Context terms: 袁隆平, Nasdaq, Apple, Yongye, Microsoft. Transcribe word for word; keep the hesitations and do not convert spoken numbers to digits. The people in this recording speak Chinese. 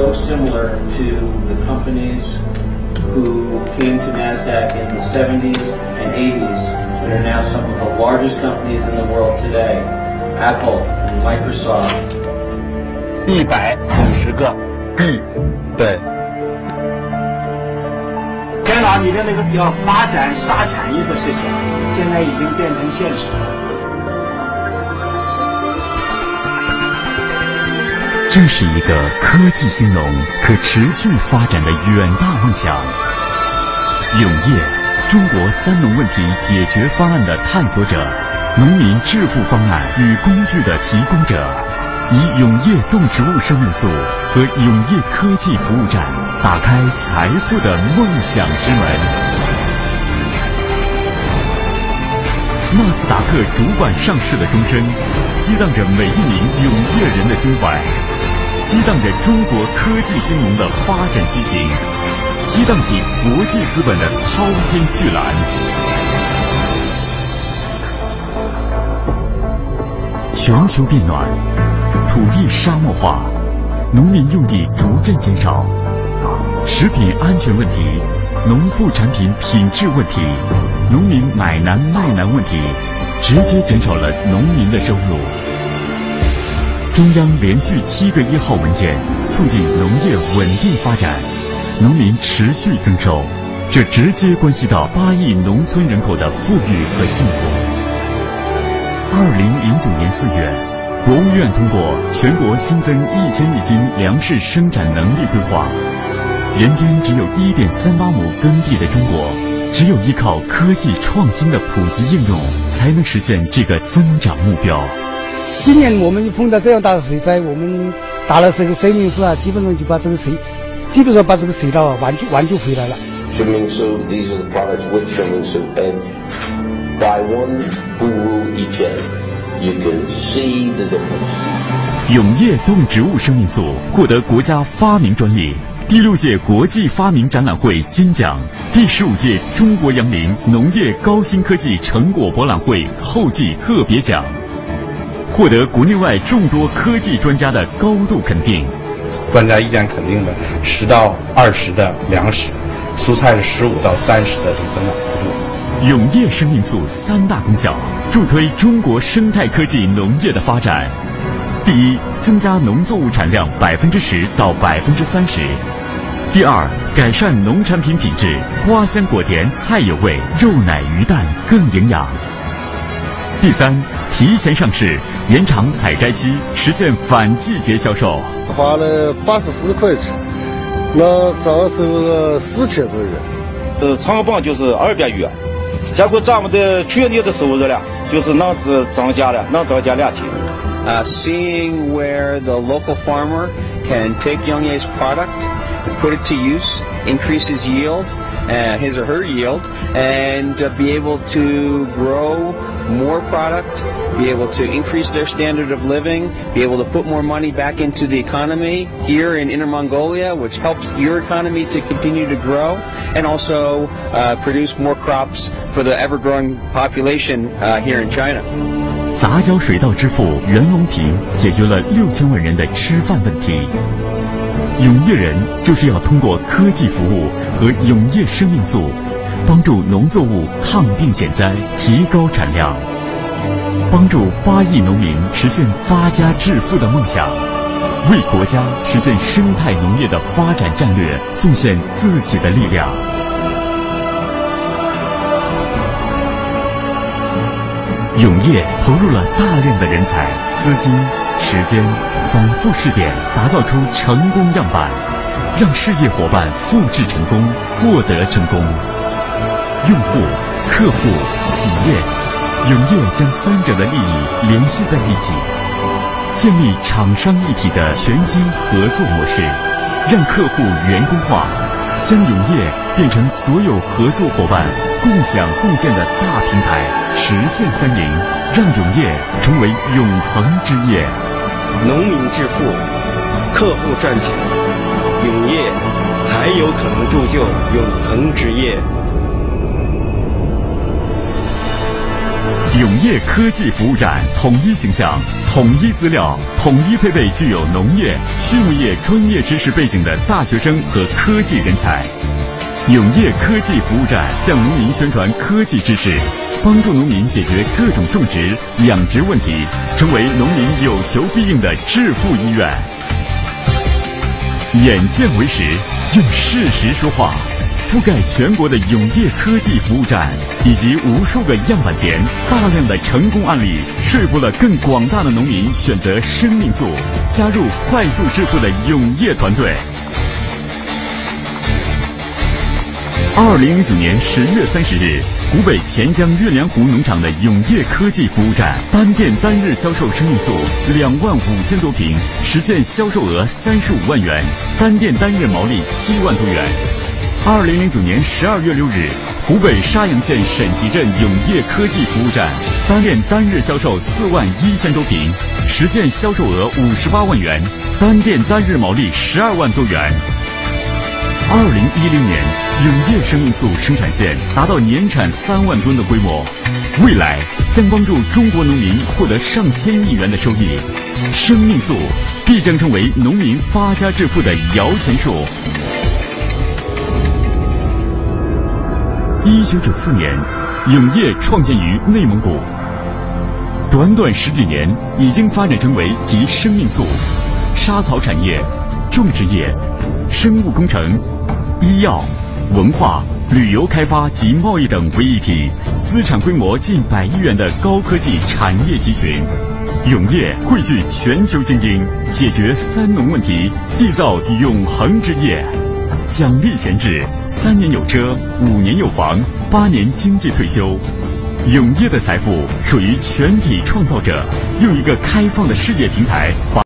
so similar to the companies who came to Nasdaq in the seventies and eighties that are now some of the largest companies in the world today, Apple and Microsoft. 一百五十个亿，对。天朗，你的那个要发展沙产业的事情，现在已经变成现实了。这是一个科技兴农、可持续发展的远大梦想。永业，中国三农问题解决方案的探索者，农民致富方案与工具的提供者。 以永业动植物生命素和永业科技服务站，打开财富的梦想之门。纳斯达克主板上市的钟声，激荡着每一名永业人的胸怀，激荡着中国科技兴农的发展激情，激荡起国际资本的滔天巨澜。 全球变暖，土地沙漠化，农民用地逐渐减少，食品安全问题、农副产品品质问题、农民买难卖难问题，直接减少了农民的收入。中央连续七个一号文件促进农业稳定发展，农民持续增收，这直接关系到八亿农村人口的富裕和幸福。 二零零九年四月，国务院通过全国新增一千亿斤粮食生产能力规划。人均只有一点三八亩耕地的中国，只有依靠科技创新的普及应用，才能实现这个增长目标。今年我们碰到这样大的水灾，我们打了这个生命树啊，基本上就把这个水，基本上把这个水稻啊挽救挽救回来了。生命树 ，these are the products with 生命树 and By one who rule each other, you can see the difference. 永业动植物生命素获得国家发明专利，第六届国际发明展览会金奖，第十五届中国杨凌农业高新科技成果博览会后继特别奖，获得国内外众多科技专家的高度肯定。专家意见肯定的十到二十的粮食，蔬菜是十五到三十的这个增长幅度。 永业生命素三大功效，助推中国生态科技农业的发展。第一，增加农作物产量百分之十到百分之三十；第二，改善农产品品质，花香果甜，菜有味，肉奶鱼蛋更营养；第三，提前上市，延长采摘期，实现反季节销售。花了八十四块钱，那咱收了四千多元。呃，长棒就是二百元。 结果咱们的去年的收入呢，就是能增加了，能增加两千。Uh, seeing where the local farmer can take Young Ye's product, put it to use, increase his yield, uh, his or her yield, and uh, be able to grow more product, be able to increase their standard of living, be able to put more money back into the economy here in Inner Mongolia, which helps your economy to continue to grow, and also uh, produce more crops for the ever-growing population uh, here in China. 杂交水稻之父袁隆平解决了六千万人的吃饭问题。永业人就是要通过科技服务和永业生命素，帮助农作物抗病减灾、提高产量，帮助八亿农民实现发家致富的梦想，为国家实现生态农业的发展战略奉献自己的力量。 永业投入了大量的人才、资金、时间，反复试点，打造出成功样板，让事业伙伴复制成功、获得成功。用户、客户、企业，永业将三者的利益联系在一起，建立厂商一体的全新合作模式，让客户员工化，将永业变成所有合作伙伴共享共建的大平台。 实现三赢，让永业成为永恒之业。农民致富，客户赚钱，永业才有可能铸就永恒之业。永业科技服务展统一形象、统一资料、统一配备，具有农业、畜牧业专业知识背景的大学生和科技人才。永业科技服务展向农民宣传科技知识，帮助农民解决各种种植、养殖问题，成为农民有求必应的致富医院。眼见为实，用事实说话。覆盖全国的永业科技服务展以及无数个样板田，大量的成功案例，说服了更广大的农民选择生命素，加入快速致富的永业团队。二零零九年十月三十日，湖北潜江月梁湖农场的永业科技服务展，单店单日销售生命素两万五千多瓶，实现销售额三十五万元，单店单日毛利七万多元。二零零九年十二月六日，湖北沙洋县沈集镇永业科技服务展，单店单日销售四万一千多瓶，实现销售额五十八万元，单店单日毛利十二万多元。二零一零年。永业生命素生产线达到年产三万吨的规模，未来将帮助中国农民获得上千亿元的收益。生命素必将成为农民发家致富的摇钱树。一九九四年，永业创建于内蒙古，短短十几年已经发展成为集生命素、莎草产业、种植业、生物工程、医药、文化、旅游开发及贸易等为一体，资产规模近百亿元的高科技产业集群。永业汇聚全球精英，解决三农问题，缔造永恒之业。奖励闲置，三年有车，五年有房，八年经济退休。永业的财富属于全体创造者，用一个开放的事业平台把